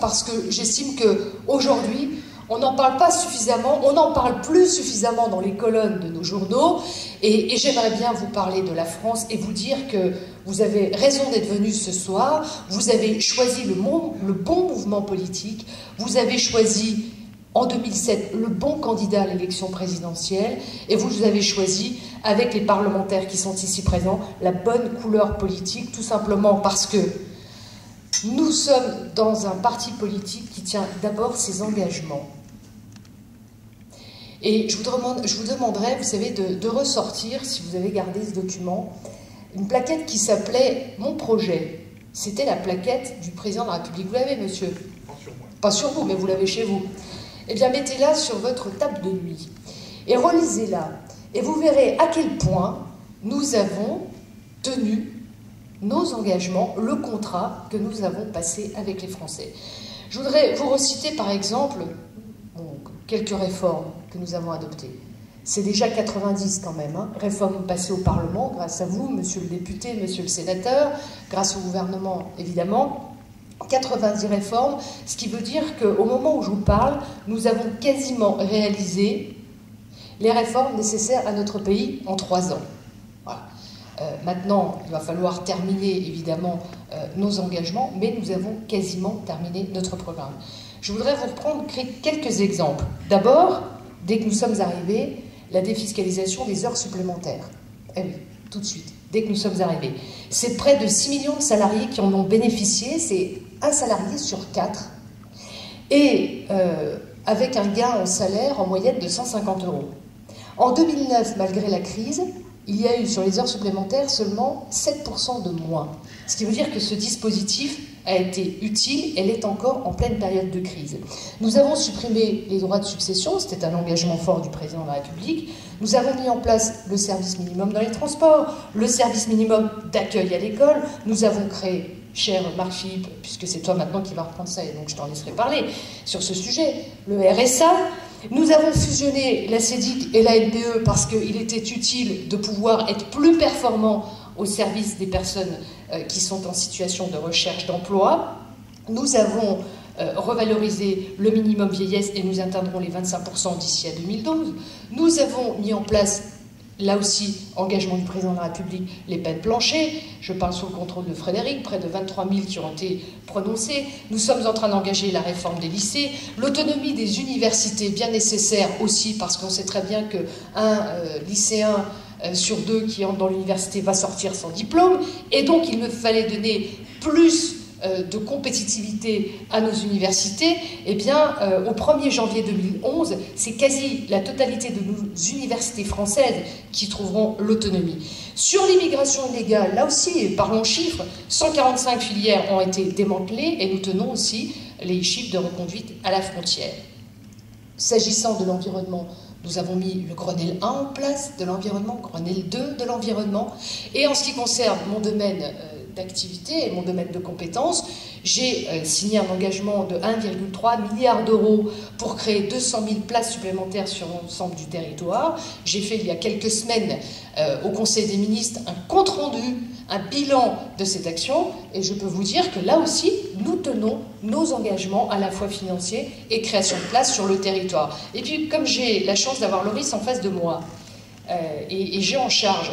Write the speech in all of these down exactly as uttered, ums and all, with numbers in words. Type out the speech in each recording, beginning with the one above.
parce que j'estime qu'aujourd'hui, on n'en parle pas suffisamment, on n'en parle plus suffisamment dans les colonnes de nos journaux, et, et j'aimerais bien vous parler de la France et vous dire que vous avez raison d'être venu ce soir, vous avez choisi le, mon, le bon mouvement politique, vous avez choisi en deux mille sept le bon candidat à l'élection présidentielle, et vous avez choisi, avec les parlementaires qui sont ici présents, la bonne couleur politique, tout simplement parce que nous sommes dans un parti politique qui tient d'abord ses engagements. Et je vous, demande, je vous demanderai, vous savez, de, de ressortir, si vous avez gardé ce document, une plaquette qui s'appelait « Mon projet ». C'était la plaquette du président de la République. Vous l'avez, monsieur? Pas sur moi. Pas sur vous, mais vous l'avez chez vous. Eh bien, mettez-la sur votre table de nuit et relisez-la. Et vous verrez à quel point nous avons tenu nos engagements, le contrat que nous avons passé avec les Français. Je voudrais vous reciter par exemple bon, quelques réformes que nous avons adoptées. C'est déjà quatre-vingt-dix quand même, hein. Réformes passées au Parlement, grâce à vous, monsieur le député, monsieur le sénateur, grâce au gouvernement évidemment. quatre-vingt-dix réformes, ce qui veut dire qu'au moment où je vous parle, nous avons quasiment réalisé les réformes nécessaires à notre pays en trois ans. Voilà. Euh, maintenant, il va falloir terminer, évidemment, euh, nos engagements, mais nous avons quasiment terminé notre programme. Je voudrais vous reprendre quelques exemples. D'abord, dès que nous sommes arrivés, la défiscalisation des heures supplémentaires. Eh oui, tout de suite, dès que nous sommes arrivés. C'est près de six millions de salariés qui en ont bénéficié, c'est un salarié sur quatre, et euh, avec un gain en salaire en moyenne de cent cinquante euros. En deux mille neuf, malgré la crise, il y a eu sur les heures supplémentaires seulement sept pour cent de moins. Ce qui veut dire que ce dispositif a été utile, elle est encore en pleine période de crise. Nous avons supprimé les droits de succession, c'était un engagement fort du président de la République. Nous avons mis en place le service minimum dans les transports, le service minimum d'accueil à l'école. Nous avons créé, cher Marc-Philippe, puisque c'est toi maintenant qui vas reprendre ça, et donc je t'en laisserai parler sur ce sujet, le R S A. Nous avons fusionné la C D I C et la N P E parce qu'il était utile de pouvoir être plus performant au service des personnes qui sont en situation de recherche d'emploi. Nous avons revalorisé le minimum vieillesse et nous atteindrons les vingt-cinq pour cent d'ici à deux mille douze. Nous avons mis en place, là aussi, engagement du président de la République, les peines planchers. Je parle sous le contrôle de Frédéric, près de vingt-trois mille qui ont été prononcées. Nous sommes en train d'engager la réforme des lycées. L'autonomie des universités, bien nécessaire aussi, parce qu'on sait très bien qu'un euh, lycéen euh, sur deux qui entre dans l'université va sortir sans diplôme. Et donc, il me fallait donner plus euh, de compétitivité à nos universités. Eh bien, euh, au premier janvier deux mille onze, c'est quasi la totalité de nos universités françaises qui trouveront l'autonomie. Sur l'immigration illégale, là aussi, parlons chiffres, cent quarante-cinq filières ont été démantelées et nous tenons aussi les chiffres de reconduite à la frontière. S'agissant de l'environnement, nous avons mis le Grenelle un en place de l'environnement, Grenelle deux de l'environnement. Et en ce qui concerne mon domaine d'activité et mon domaine de compétences, j'ai signé un engagement de un virgule trois milliard d'euros pour créer deux cent mille places supplémentaires sur l'ensemble du territoire. J'ai fait il y a quelques semaines euh, au Conseil des ministres un compte-rendu, un bilan de cette action, et je peux vous dire que là aussi, nous tenons nos engagements à la fois financiers et création de places sur le territoire. Et puis, comme j'ai la chance d'avoir Laurice en face de moi, euh, et, et j'ai en charge,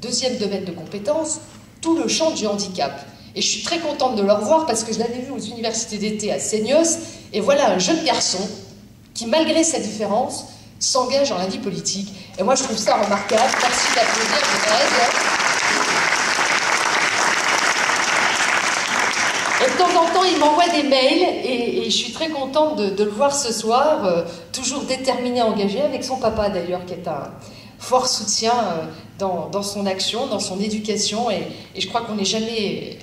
deuxième domaine de compétences, tout le champ du handicap. Et je suis très contente de le revoir parce que je l'avais vu aux universités d'été à Seignos. Et voilà un jeune garçon qui, malgré sa différence, s'engage dans la vie politique. Et moi, je trouve ça remarquable. Merci d'applaudir. Et de temps en temps, il m'envoie des mails. Et, et je suis très contente de, de le voir ce soir, euh, toujours déterminé, engagé, avec son papa d'ailleurs, qui est un fort soutien euh, dans, dans son action, dans son éducation. Et, et je crois qu'on n'est jamais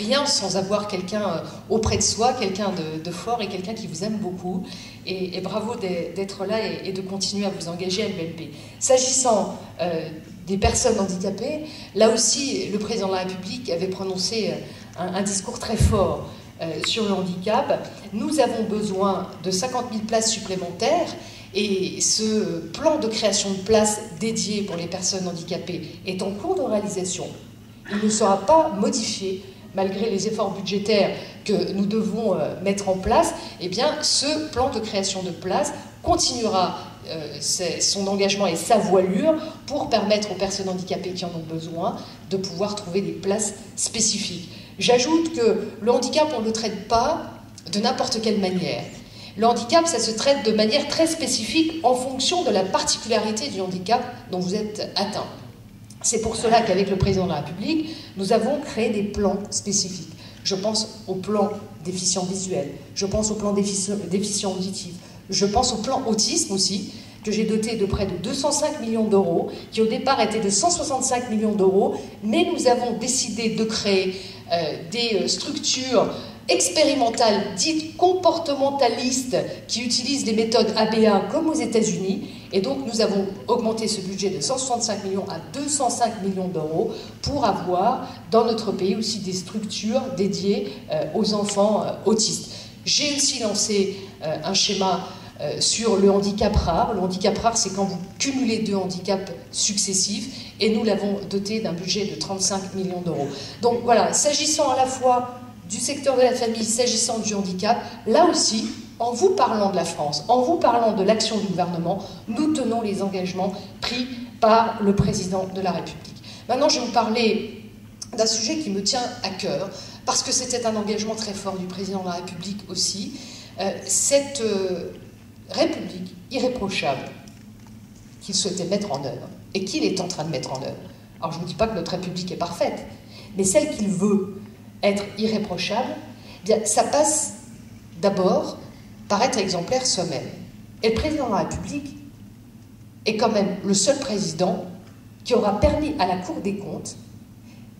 rien sans avoir quelqu'un auprès de soi, quelqu'un de, de fort et quelqu'un qui vous aime beaucoup. Et, et bravo d'être là et, et de continuer à vous engager à l'U M P. S'agissant euh, des personnes handicapées, là aussi, le président de la République avait prononcé un, un discours très fort euh, sur le handicap. Nous avons besoin de cinquante mille places supplémentaires. Et ce plan de création de places dédié pour les personnes handicapées est en cours de réalisation. Il ne sera pas modifié. malgré les efforts budgétaires que nous devons euh, mettre en place, eh bien, ce plan de création de places continuera euh, son engagement et sa voilure pour permettre aux personnes handicapées qui en ont besoin de pouvoir trouver des places spécifiques. J'ajoute que le handicap, on ne le traite pas de n'importe quelle manière. Le handicap, ça se traite de manière très spécifique en fonction de la particularité du handicap dont vous êtes atteint. C'est pour cela qu'avec le président de la République, nous avons créé des plans spécifiques. Je pense au plan déficient visuel, je pense au plan déficient auditif, je pense au plan autisme aussi, que j'ai doté de près de deux cent cinq millions d'euros, qui au départ était de cent soixante-cinq millions d'euros, mais nous avons décidé de créer euh, des structures expérimentales, dites comportementalistes, qui utilisent des méthodes A B A comme aux États-Unis. Et donc nous avons augmenté ce budget de cent soixante-cinq millions à deux cent cinq millions d'euros pour avoir dans notre pays aussi des structures dédiées euh, aux enfants euh, autistes. J'ai aussi lancé euh, un schéma euh, sur le handicap rare. Le handicap rare, c'est quand vous cumulez deux handicaps successifs, et nous l'avons doté d'un budget de trente-cinq millions d'euros. Donc voilà, s'agissant à la fois du secteur de la famille, s'agissant du handicap, là aussi, en vous parlant de la France, en vous parlant de l'action du gouvernement, nous tenons les engagements pris par le président de la République. Maintenant, je vais vous parler d'un sujet qui me tient à cœur, parce que c'était un engagement très fort du président de la République aussi. Euh, cette euh, République irréprochable qu'il souhaitait mettre en œuvre, et qu'il est en train de mettre en œuvre. Alors, je ne dis pas que notre République est parfaite, mais celle qu'il veut être irréprochable, eh bien, ça passe d'abord par être exemplaire soi-même. Et le président de la République est quand même le seul président qui aura permis à la Cour des comptes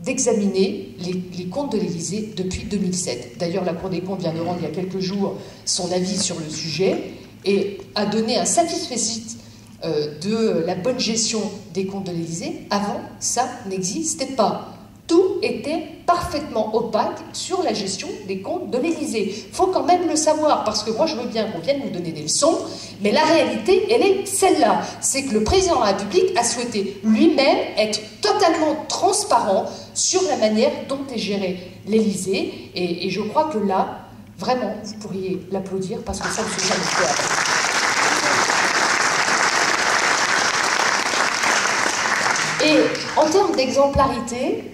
d'examiner les, les comptes de l'Élysée depuis deux mille sept. D'ailleurs, la Cour des comptes vient de rendre il y a quelques jours son avis sur le sujet et a donné un satisfecit euh, de la bonne gestion des comptes de l'Élysée. Avant, ça n'existait pas. Tout était parfaitement opaque sur la gestion des comptes de l'Élysée. Il faut quand même le savoir, parce que moi je veux bien qu'on vienne nous donner des leçons, mais la réalité, elle est celle-là. C'est que le président de la République a souhaité lui-même être totalement transparent sur la manière dont est géré l'Élysée, et, et je crois que là, vraiment, vous pourriez l'applaudir, parce que ça ne se jamais fait. Et en termes d'exemplarité,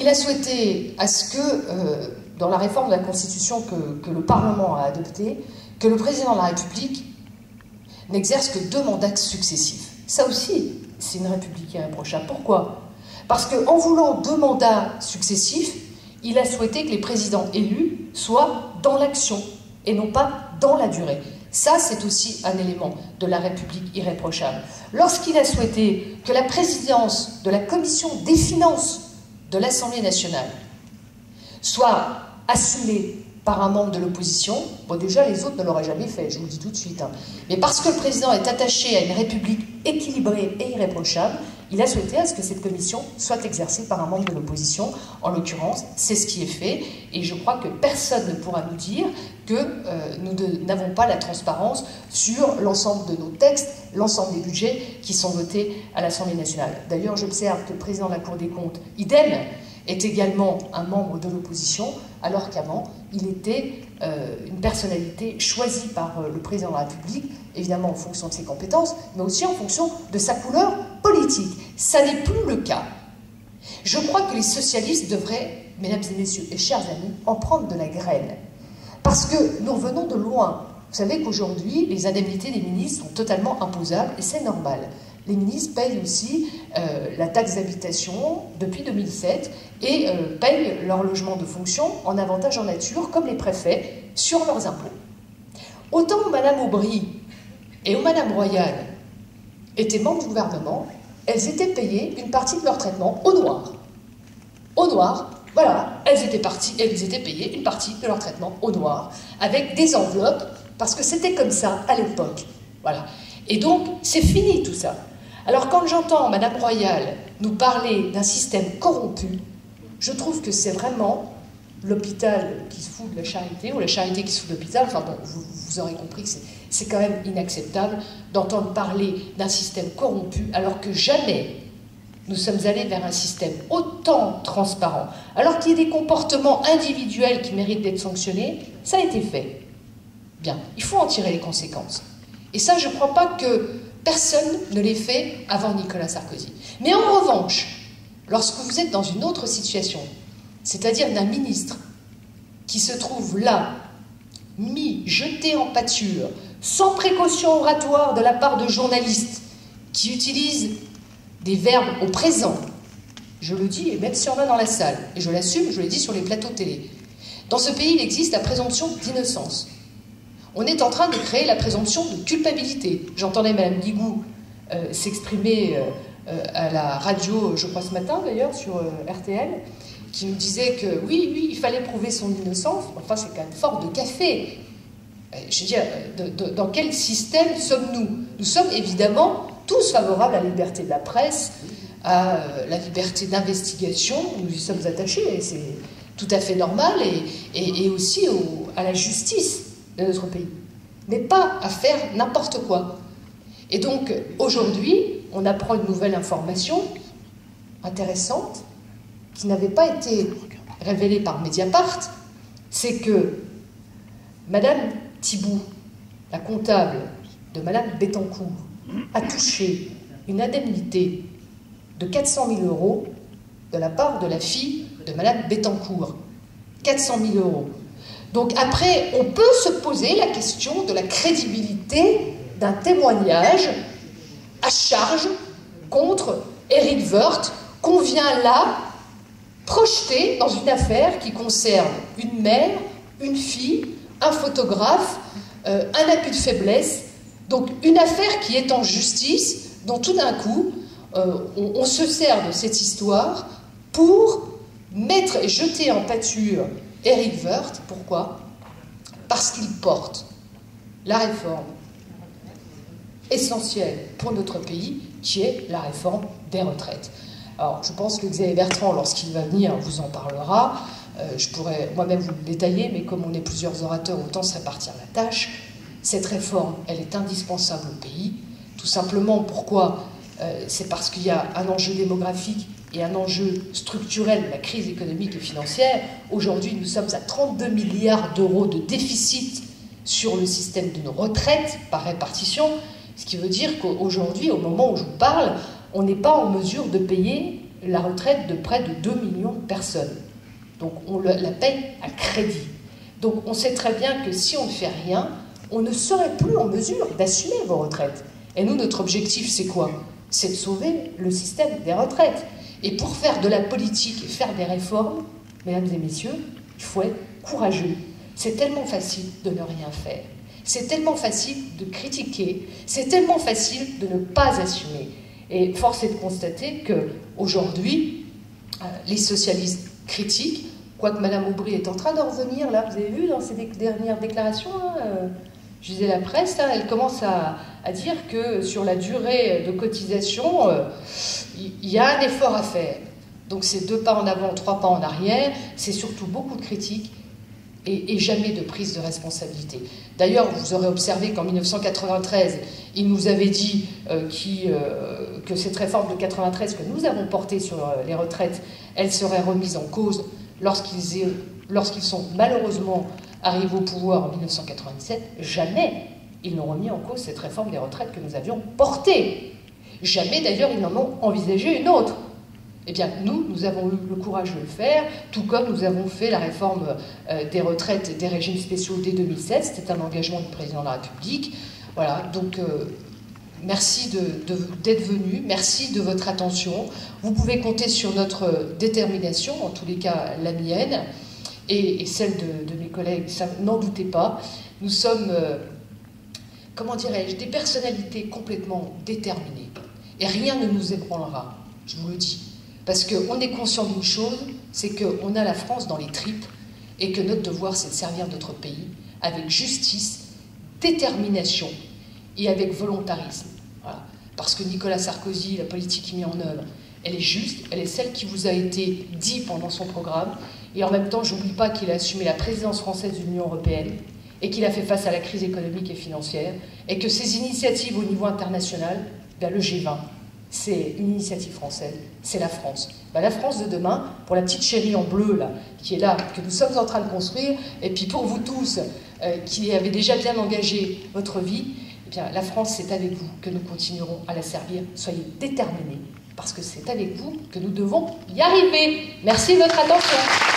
il a souhaité à ce que, euh, dans la réforme de la Constitution que, que le Parlement a adoptée, que le président de la République n'exerce que deux mandats successifs. Ça aussi, c'est une République irréprochable. Pourquoi? Parce qu'en voulant deux mandats successifs, il a souhaité que les présidents élus soient dans l'action et non pas dans la durée. Ça, c'est aussi un élément de la République irréprochable. Lorsqu'il a souhaité que la présidence de la Commission des finances de l'Assemblée nationale soit assumée par un membre de l'opposition, bon, déjà, les autres ne l'auraient jamais fait, je vous le dis tout de suite, hein. Mais parce que le président est attaché à une République équilibrée et irréprochable, il a souhaité à ce que cette commission soit exercée par un membre de l'opposition. En l'occurrence, c'est ce qui est fait. Et je crois que personne ne pourra nous dire que euh, nous n'avons pas la transparence sur l'ensemble de nos textes, l'ensemble des budgets qui sont votés à l'Assemblée nationale. D'ailleurs, j'observe que le président de la Cour des comptes, idem, est également un membre de l'opposition, alors qu'avant, il était euh, une personnalité choisie par euh, le président de la République, évidemment en fonction de ses compétences, mais aussi en fonction de sa couleur politique. Ça n'est plus le cas. Je crois que les socialistes devraient, mesdames et messieurs et chers amis, en prendre de la graine. Parce que nous revenons de loin. Vous savez qu'aujourd'hui, les indemnités des ministres sont totalement imposables, et c'est normal. Les ministres payent aussi euh, la taxe d'habitation depuis deux mille sept et euh, payent leur logement de fonction en avantage en nature, comme les préfets, sur leurs impôts. Autant Madame Aubry et Madame Royal étaient membres du gouvernement, elles étaient payées une partie de leur traitement au noir. Au noir, voilà, elles étaient, parties, elles étaient payées une partie de leur traitement au noir, avec des enveloppes, parce que c'était comme ça à l'époque. Voilà. Et donc, c'est fini tout ça. Alors quand j'entends Madame Royal nous parler d'un système corrompu, je trouve que c'est vraiment l'hôpital qui se fout de la charité, ou la charité qui se fout de l'hôpital. Enfin bon, vous, vous aurez compris que c'est quand même inacceptable d'entendre parler d'un système corrompu, alors que jamais nous sommes allés vers un système autant transparent. Alors qu'il y ait des comportements individuels qui méritent d'être sanctionnés, ça a été fait. Bien, il faut en tirer les conséquences. Et ça, je ne crois pas que personne ne l'ait fait avant Nicolas Sarkozy. Mais en revanche, lorsque vous êtes dans une autre situation, c'est-à-dire d'un ministre qui se trouve là, mis, jeté en pâture, sans précaution oratoire de la part de journalistes qui utilisent des verbes au présent, je le dis, et même si on est dans la salle, et je l'assume, je le dis sur les plateaux télé. Dans ce pays, il existe la présomption d'innocence. On est en train de créer la présomption de culpabilité. J'entendais Mme Guigou euh, s'exprimer euh, euh, à la radio, je crois ce matin d'ailleurs, sur euh, R T L, qui nous disait que oui, oui, il fallait prouver son innocence. Enfin, c'est quand même fort de café. Je veux dire, de, de, dans quel système sommes-nous? Nous sommes évidemment tous favorables à la liberté de la presse, à euh, la liberté d'investigation. Nous y sommes attachés, et c'est tout à fait normal, et, et, et aussi au, à la justice de notre pays. Mais pas à faire n'importe quoi. Et donc, aujourd'hui, on apprend une nouvelle information intéressante, qui n'avait pas été révélée par Mediapart, c'est que Madame Thibaut, la comptable de Madame Bétancourt, a touché une indemnité de quatre cent mille euros de la part de la fille de Madame Bétancourt. quatre cent mille euros. Donc après, on peut se poser la question de la crédibilité d'un témoignage à charge contre Eric Woerth, qu'on vient là projeté dans une affaire qui concerne une mère, une fille, un photographe, euh, un abus de faiblesse. Donc une affaire qui est en justice, dont tout d'un coup, euh, on, on se sert de cette histoire pour mettre et jeter en pâture Eric Woerth. Pourquoi? Parce qu'il porte la réforme essentielle pour notre pays, qui est la réforme des retraites. Alors, je pense que Xavier Bertrand, lorsqu'il va venir, vous en parlera. Euh, je pourrais moi-même vous le détailler, mais comme on est plusieurs orateurs, autant se répartir la tâche. Cette réforme, elle est indispensable au pays. Tout simplement, pourquoi? euh, C'est parce qu'il y a un enjeu démographique et un enjeu structurel de la crise économique et financière. Aujourd'hui, nous sommes à trente-deux milliards d'euros de déficit sur le système de nos retraites par répartition, ce qui veut dire qu'aujourd'hui, au moment où je vous parle, on n'est pas en mesure de payer la retraite de près de deux millions de personnes. Donc on la paye à crédit. Donc on sait très bien que si on ne fait rien, on ne serait plus en mesure d'assumer vos retraites. Et nous, notre objectif, c'est quoi? C'est de sauver le système des retraites. Et pour faire de la politique et faire des réformes, mesdames et messieurs, il faut être courageux. C'est tellement facile de ne rien faire. C'est tellement facile de critiquer. C'est tellement facile de ne pas assumer. Et force est de constater qu'aujourd'hui, euh, les socialistes critiquent, quoique Mme Aubry est en train de revenir, là, vous avez vu dans ses dé dernières déclarations, hein, euh, je disais la presse, hein, elle commence à, à dire que sur la durée de cotisation, il euh, y, y a un effort à faire. Donc c'est deux pas en avant, trois pas en arrière, c'est surtout beaucoup de critiques et, et jamais de prise de responsabilité. D'ailleurs, vous aurez observé qu'en mille neuf cent quatre-vingt-treize, il nous avait dit euh, qui, euh, que cette réforme de quatre-vingt-treize que nous avons portée sur euh, les retraites, elle serait remise en cause lorsqu'ils lorsqu'ils sont malheureusement arrivés au pouvoir en mille neuf cent quatre-vingt-dix-sept. Jamais ils n'ont remis en cause cette réforme des retraites que nous avions portée. Jamais d'ailleurs ils n'en ont envisagé une autre. Eh bien nous, nous avons eu le courage de le faire, tout comme nous avons fait la réforme euh, des retraites et des régimes spéciaux dès deux mille sept. C'était un engagement du président de la République. Voilà, donc euh, merci d'être venu, merci de votre attention. Vous pouvez compter sur notre détermination, en tous les cas la mienne, et, et celle de, de mes collègues, n'en doutez pas. Nous sommes, euh, comment dirais-je, des personnalités complètement déterminées. Et rien ne nous ébranlera, je vous le dis. Parce qu'on est conscient d'une chose, c'est qu'on a la France dans les tripes, et que notre devoir, c'est de servir notre pays avec justice, détermination, et avec volontarisme. Voilà. Parce que Nicolas Sarkozy, la politique qu'il met en œuvre, elle est juste, elle est celle qui vous a été dit pendant son programme. Et en même temps, je n'oublie pas qu'il a assumé la présidence française de l'Union européenne et qu'il a fait face à la crise économique et financière et que ses initiatives au niveau international, bien le G vingt, c'est une initiative française, c'est la France. Ben, la France de demain, pour la petite chérie en bleu, là, qui est là, que nous sommes en train de construire, et puis pour vous tous, euh, qui avez déjà bien engagé votre vie, eh bien, la France, c'est avec vous que nous continuerons à la servir. Soyez déterminés, parce que c'est avec vous que nous devons y arriver. Merci de votre attention.